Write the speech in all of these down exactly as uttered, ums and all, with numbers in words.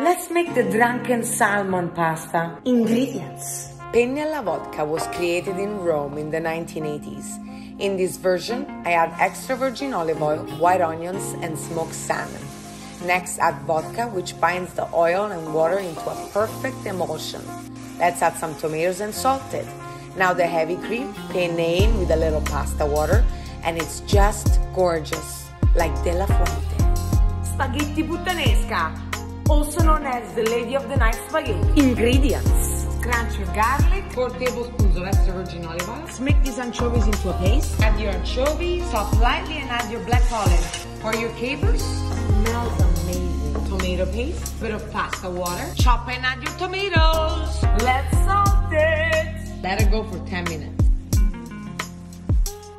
Let's make the drunken salmon pasta. Ingredients. Penne alla vodka was created in Rome in the nineteen eighties. In this version, I add extra virgin olive oil, white onions, and smoked salmon. Next, add vodka, which binds the oil and water into a perfect emulsion. Let's add some tomatoes and salt it. Now the heavy cream, penne in with a little pasta water, and it's just gorgeous, like Della Fuente. Spaghetti puttanesca, also known as the Lady of the Night spaghetti. Ingredients. Crunch your garlic, four tablespoons of extra virgin olive oil. Let's make these anchovies into a paste. Add your anchovy, salt lightly, and add your black olive. For your capers, smells amazing. Tomato paste, bit of pasta water. Chop and add your tomatoes. Let's salt it. Let it go for ten minutes.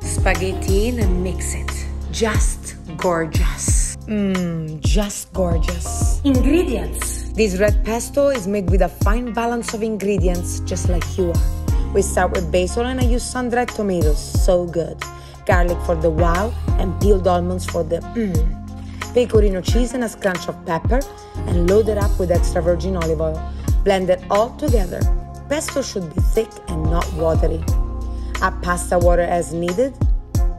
Spaghetti in and mix it. Just gorgeous. Mmm, just gorgeous. Ingredients. This red pesto is made with a fine balance of ingredients, just like you are. We start with basil and I use sun-dried tomatoes, so good. Garlic for the wow and peeled almonds for the mmm. Pecorino cheese and a scrunch of pepper, and load it up with extra virgin olive oil. Blend it all together. Pesto should be thick and not watery. Add pasta water as needed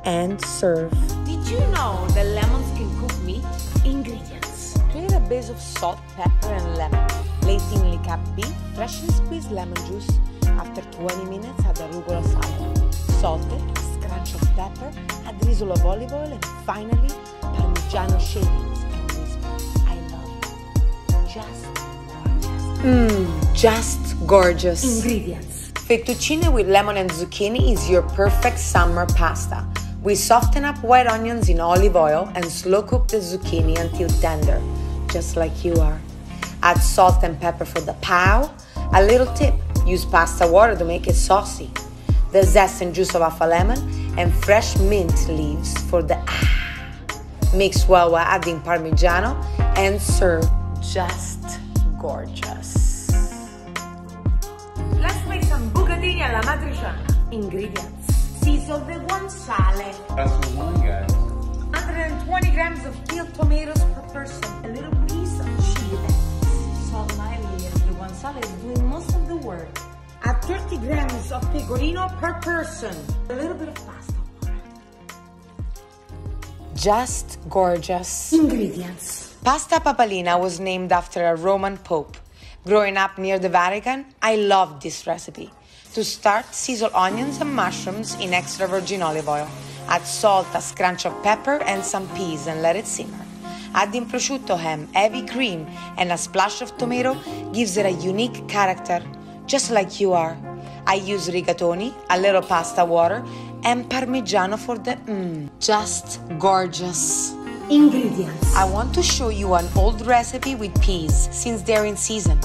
and serve. Did you know that lemons can cook meat? Ingredients. Create a base of salt, pepper and lemon. Lay thinly cut beef, freshly squeezed lemon juice. After twenty minutes, add arugula salad. Salt it, scrunch of pepper, add drizzle of olive oil and finally, parmigiano shavings and whisper, I love you. Just gorgeous. Mmm, just gorgeous. Ingredients. Fettuccine with lemon and zucchini is your perfect summer pasta. We soften up white onions in olive oil and slow cook the zucchini until tender, just like you are. Add salt and pepper for the pow. A little tip, use pasta water to make it saucy. The zest and juice of half a lemon and fresh mint leaves for the ah. Mix well while adding parmigiano and serve. Just gorgeous. Let's make some bucatini alla matriciana. Ingredients. Season the one sale. That's the one, guys. one hundred twenty grams of peeled tomatoes per person. A little piece of chili peppers. Salt lightly as the one sale is doing most of the work. Add thirty grams of pecorino per person. A little bit of pasta water. Just gorgeous. Ingredients. Pasta papalina was named after a Roman pope. Growing up near the Vatican, I loved this recipe. To start, sizzle onions and mushrooms in extra virgin olive oil. Add salt, a scrunch of pepper and some peas and let it simmer. Add in prosciutto ham, heavy cream and a splash of tomato gives it a unique character, just like you are. I use rigatoni, a little pasta water and parmigiano for the mmm. Just gorgeous. Ingredients. I want to show you an old recipe with peas since they're in season.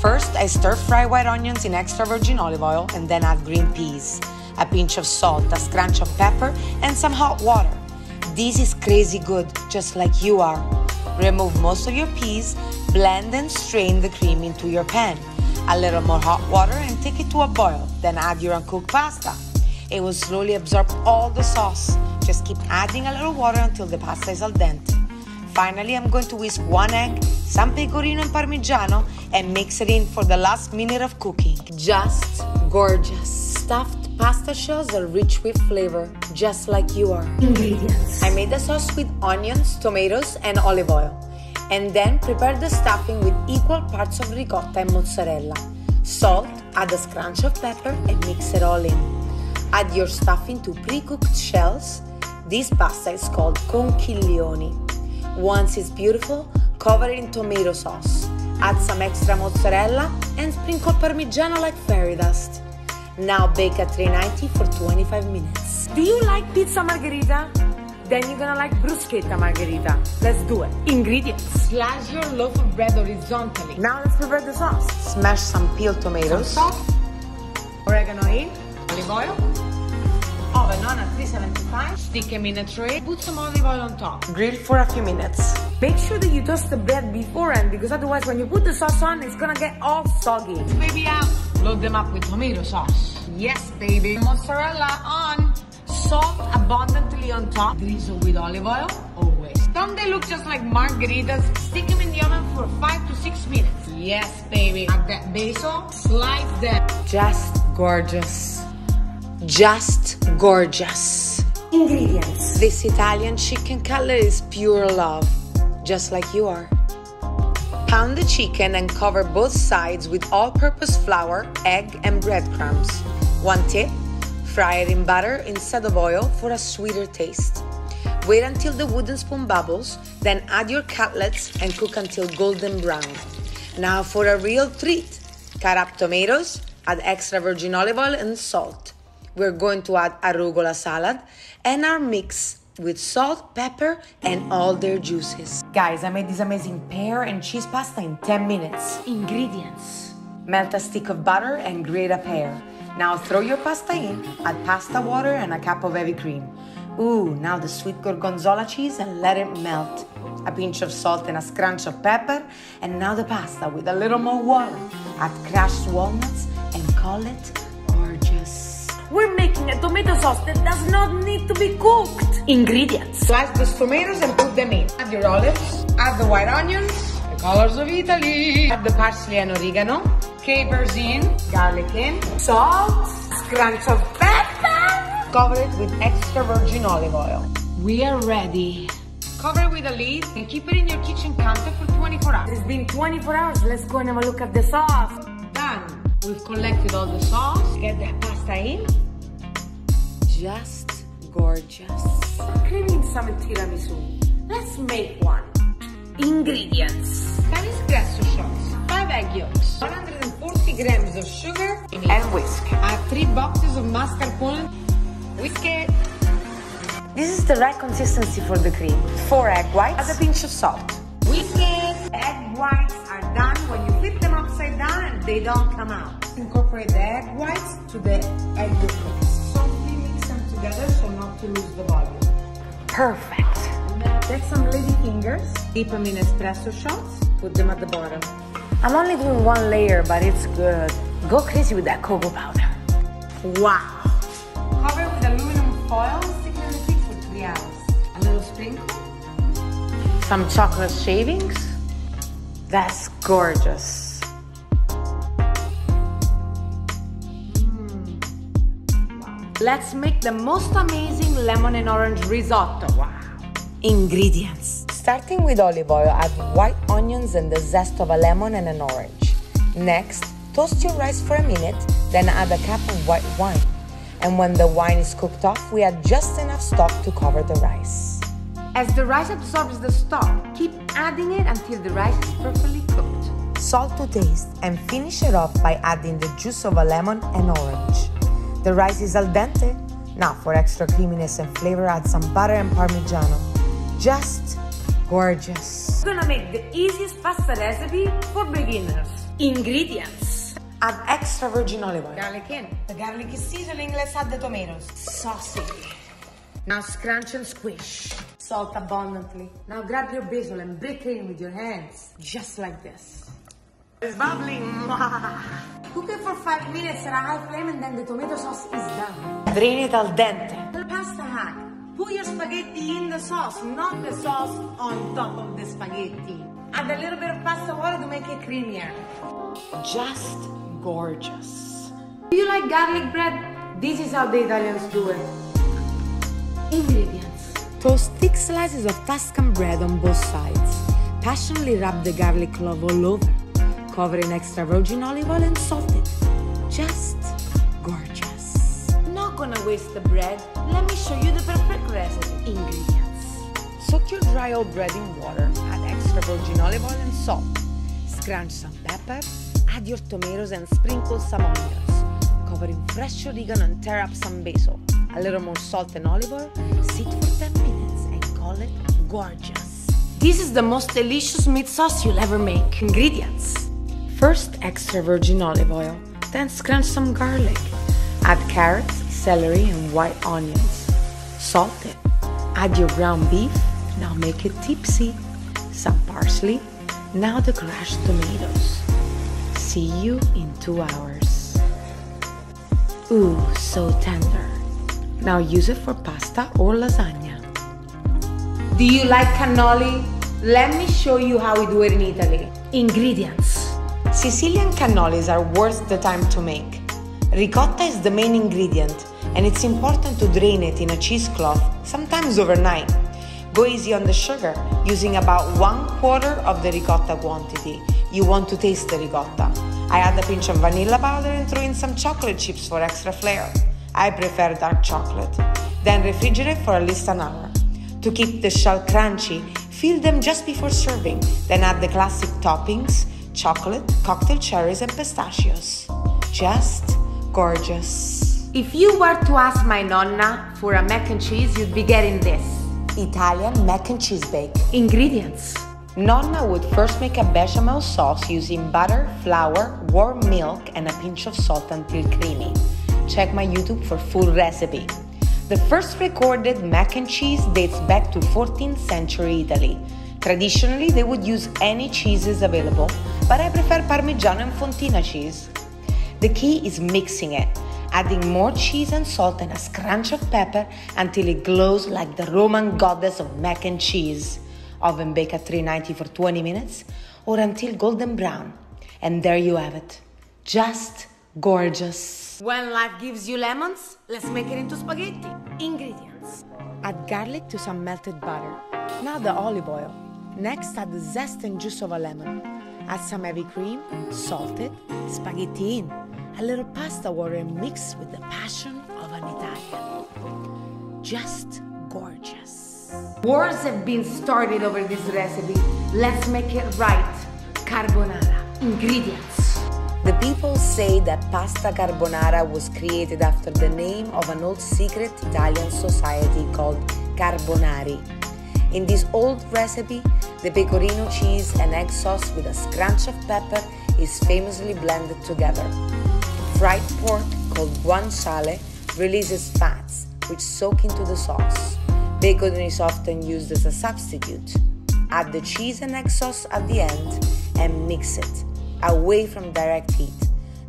First, I stir-fry white onions in extra virgin olive oil and then add green peas, a pinch of salt, a scrunch of pepper, and some hot water. This is crazy good, just like you are. Remove most of your peas, blend and strain the cream into your pan. A little more hot water and take it to a boil, then add your uncooked pasta. It will slowly absorb all the sauce. Just keep adding a little water until the pasta is al dente. Finally, I'm going to whisk one egg, some pecorino and parmigiano, and mix it in for the last minute of cooking. Just gorgeous. Stuffed pasta shells are rich with flavor, just like you are. Ingredients. I made the sauce with onions, tomatoes, and olive oil. And then prepare the stuffing with equal parts of ricotta and mozzarella. Salt, add a scrunch of pepper, and mix it all in. Add your stuffing to pre-cooked shells. This pasta is called conchiglioni. Once it's beautiful, cover it in tomato sauce. Add some extra mozzarella and sprinkle parmigiano like fairy dust. Now bake at three ninety for twenty-five minutes. Do you like pizza margherita? Then you're gonna like bruschetta margherita. Let's do it. Ingredients. Slice your loaf of bread horizontally. Now let's prepare the sauce. Smash some peeled tomatoes. Some salt, oregano in, olive oil. Oven on at three seventy-five, stick them in a tray, put some olive oil on top. Grill for a few minutes. Make sure that you toast the bread beforehand because otherwise when you put the sauce on, it's gonna get all soggy. Baby out. Load them up with tomato sauce. Yes, baby. Mozzarella on. Salt abundantly on top. Drizzle with olive oil, always. Some they look just like margaritas. Stick them in the oven for five to six minutes. Yes, baby. Add that basil, slice that. Just gorgeous. Just gorgeous. Ingredients. This Italian chicken cutlet is pure love, just like you are. Pound the chicken and cover both sides with all-purpose flour, egg, and breadcrumbs. One tip, fry it in butter instead of oil for a sweeter taste. Wait until the wooden spoon bubbles, then add your cutlets and cook until golden brown. Now for a real treat, cut up tomatoes, add extra virgin olive oil and salt. We're going to add arugula salad and our mix with salt, pepper, and all their juices. Guys, I made this amazing pear and cheese pasta in ten minutes. Ingredients. Melt a stick of butter and grate a pear. Now throw your pasta in, add pasta water and a cup of heavy cream. Ooh, now the sweet gorgonzola cheese and let it melt. A pinch of salt and a scrunch of pepper, and now the pasta with a little more water. Add crushed walnuts and call it gorgeous. We're making a tomato sauce that does not need to be cooked. Ingredients. Slice those tomatoes and put them in. Add your olives, add the white onions, the colors of Italy. Add the parsley and oregano, capers in, garlic in, salt, scrunch of pepper. Cover it with extra virgin olive oil. We are ready. Cover it with a lid and keep it in your kitchen counter for twenty-four hours. It's been twenty-four hours, let's go and have a look at the sauce. Done! We've collected all the sauce, get that pasta in. Just gorgeous. Creaming some tiramisu. Let's make one. Ingredients. Kinder Grasso shots, five egg yolks, one hundred forty grams of sugar, and whisk. Add three boxes of mascarpone. Whisk it. This is the right consistency for the cream. four egg whites, add a pinch of salt. Whisk it. Egg whites are done when you flip them upside down and they don't come out. Incorporate the egg whites to the egg yolks. Softly mix them together so not to lose the volume. Perfect. Now take some lady fingers, dip them in espresso shots, put them at the bottom. I'm only doing one layer, but it's good. Go crazy with that cocoa powder. Wow. Cover with aluminum foil. A little sprinkle. Some chocolate shavings. That's gorgeous. Mm. Wow. Let's make the most amazing lemon and orange risotto. Wow. Ingredients. Starting with olive oil, add white onions and the zest of a lemon and an orange. Next, toast your rice for a minute, then add a cup of white wine. And when the wine is cooked off, we add just enough stock to cover the rice. As the rice absorbs the stock, keep adding it until the rice is properly cooked. Salt to taste and finish it off by adding the juice of a lemon and orange. The rice is al dente. Now for extra creaminess and flavor, add some butter and parmigiano. Just gorgeous. We're gonna make the easiest pasta recipe for beginners. Ingredients. Add extra virgin olive oil. Garlic in. The garlic is seasoning, let's add the tomatoes. Saucy. Now scrunch and squish. Salt abundantly. Now grab your basil and break it in with your hands. Just like this. It's bubbling. Cook it for five minutes at a high flame and then the tomato sauce is done. Drain it al dente. The pasta hack. Put your spaghetti in the sauce, not the sauce on top of the spaghetti. Add a little bit of pasta water to make it creamier. Just gorgeous. Do you like garlic bread? This is how the Italians do it. Ingredients. Toast thick slices of Tuscan bread on both sides. Passionately rub the garlic clove all over. Cover in extra virgin olive oil and salt it. Just gorgeous. I'm not gonna waste the bread. Let me show you the perfect recipe. Ingredients. Soak your dry old bread in water. Add extra virgin olive oil and salt. Scrunch some pepper. Add your tomatoes and sprinkle some onions. Cover in fresh oregano and tear up some basil. A little more salt and olive oil. Sit for ten minutes and call it gorgeous. This is the most delicious meat sauce you'll ever make. Ingredients. First, extra virgin olive oil. Then scrunch some garlic. Add carrots, celery and white onions. Salt it. Add your ground beef. Now make it tipsy. Some parsley. Now the crushed tomatoes. See you in two hours. Ooh, so tender. Now use it for pasta or lasagna. Do you like cannoli? Let me show you how we do it in Italy. Ingredients. Sicilian cannolis are worth the time to make. Ricotta is the main ingredient, and it's important to drain it in a cheesecloth, sometimes overnight. Go easy on the sugar, using about one quarter of the ricotta quantity. You want to taste the ricotta. I add a pinch of vanilla powder and throw in some chocolate chips for extra flair. I prefer dark chocolate. Then refrigerate for at least an hour. To keep the shell crunchy, fill them just before serving, then add the classic toppings, chocolate, cocktail cherries and pistachios. Just gorgeous. If you were to ask my nonna for a mac and cheese, you'd be getting this. Italian mac and cheese bake. Ingredients. Nonna would first make a bechamel sauce using butter, flour, warm milk and a pinch of salt until creamy. Check my YouTube for full recipe. The first recorded mac and cheese dates back to fourteenth century Italy. Traditionally, they would use any cheeses available, but I prefer Parmigiano and Fontina cheese. The key is mixing it, adding more cheese and salt and a scrunch of pepper until it glows like the Roman goddess of mac and cheese. Oven bake at three ninety for twenty minutes or until golden brown. And there you have it. Just gorgeous. When life gives you lemons, let's make it into spaghetti. Ingredients. Add garlic to some melted butter. Now the olive oil. Next, add the zest and juice of a lemon. Add some heavy cream, salted, spaghetti in, a little pasta water mixed with the passion of an Italian. Just gorgeous. Wars have been started over this recipe. Let's make it right. Carbonara. Ingredients. The people say that pasta carbonara was created after the name of an old secret Italian society called Carbonari. In this old recipe, the pecorino cheese and egg sauce with a scrunch of pepper is famously blended together. Fried pork, called guanciale, releases fats, which soak into the sauce. Bacon is often used as a substitute. Add the cheese and egg sauce at the end and mix it. Away from direct heat.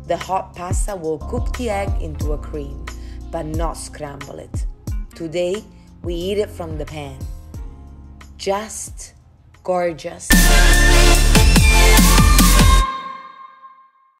The hot pasta will cook the egg into a cream, but not scramble it. Today, we eat it from the pan. Just gorgeous.